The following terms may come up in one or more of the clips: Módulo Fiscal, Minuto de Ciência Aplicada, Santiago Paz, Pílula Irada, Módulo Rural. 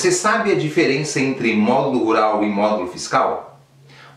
Você sabe a diferença entre módulo rural e módulo fiscal?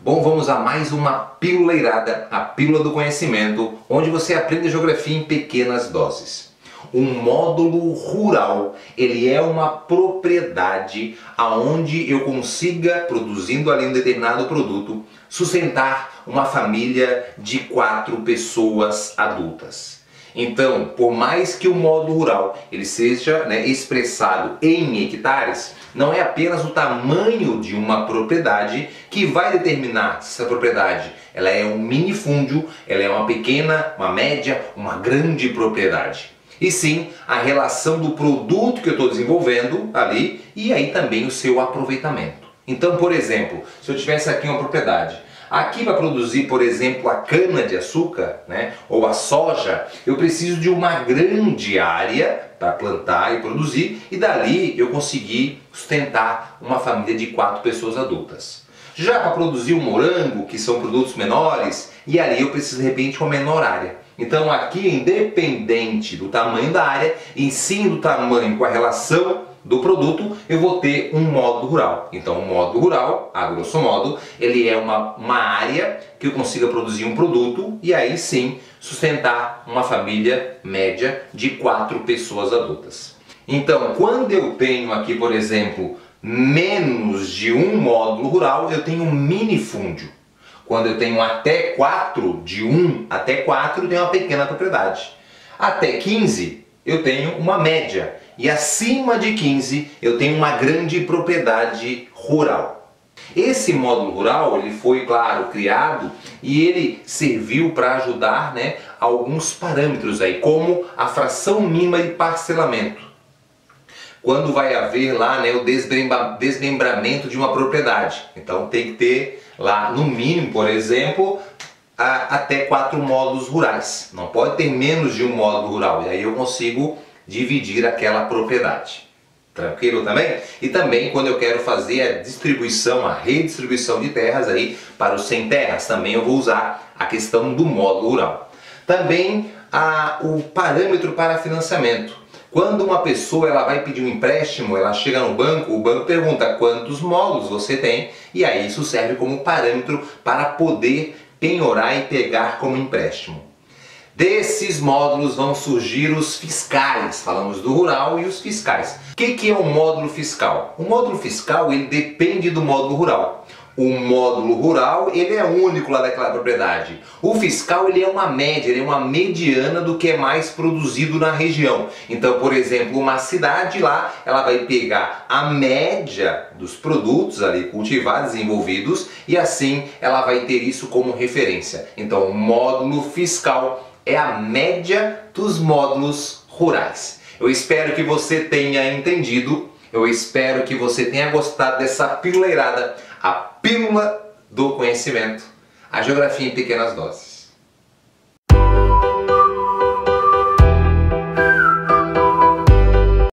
Bom, vamos a mais uma Pílula Irada, a Pílula do Conhecimento, onde você aprende geografia em pequenas doses. O módulo rural, ele é uma propriedade aonde eu consiga, produzindo ali um determinado produto, sustentar uma família de 4 pessoas adultas. Então, por mais que o módulo rural ele seja expressado em hectares, não é apenas o tamanho de uma propriedade que vai determinar se essa propriedade ela é um minifúndio, ela é uma pequena, uma média, uma grande propriedade. E sim, a relação do produto que eu estou desenvolvendo ali e aí também o seu aproveitamento. Então, por exemplo, se eu tivesse aqui uma propriedade, aqui para produzir, por exemplo, a cana-de-açúcar, ou a soja, eu preciso de uma grande área para plantar e produzir e dali eu conseguir sustentar uma família de 4 pessoas adultas. Já para produzir o morango, que são produtos menores, e ali eu preciso de repente uma menor área. Então aqui, independente do tamanho da área, e sim do tamanho com a relação do produto, eu vou ter um módulo rural. Então o módulo rural, a grosso modo, ele é uma área que eu consiga produzir um produto e aí sim sustentar uma família média de 4 pessoas adultas. Então quando eu tenho aqui, por exemplo, menos de um módulo rural, eu tenho um minifúndio. Quando eu tenho até 4, de 1 até 4, eu tenho uma pequena propriedade. Até 15, eu tenho uma média. E acima de 15, eu tenho uma grande propriedade rural. Esse módulo rural, ele foi, claro, criado e ele serviu para ajudar alguns parâmetros aí, como a fração mínima de parcelamento. Quando vai haver lá o desmembramento de uma propriedade. Então tem que ter lá no mínimo, por exemplo, até 4 módulos rurais. Não pode ter menos de um módulo rural. E aí eu consigo dividir aquela propriedade. Tranquilo também? E também quando eu quero fazer a distribuição, a redistribuição de terras aí para os sem terras, também eu vou usar a questão do módulo rural. Também o parâmetro para financiamento. Quando uma pessoa ela vai pedir um empréstimo, ela chega no banco, o banco pergunta quantos módulos você tem e aí isso serve como parâmetro para poder penhorar e pegar como empréstimo. Desses módulos vão surgir os fiscais, falamos do rural e os fiscais. O que é um módulo fiscal? O módulo fiscal ele depende do módulo rural. O módulo rural ele é único lá daquela propriedade. O fiscal ele é uma média, ele é uma mediana do que é mais produzido na região. Então, por exemplo, uma cidade lá, ela vai pegar a média dos produtos ali cultivados, desenvolvidos, e assim ela vai ter isso como referência. Então, o módulo fiscal é a média dos módulos rurais. Eu espero que você tenha entendido, eu espero que você tenha gostado dessa Pílula Irada, a Pílula do Conhecimento, a Geografia em Pequenas Doses.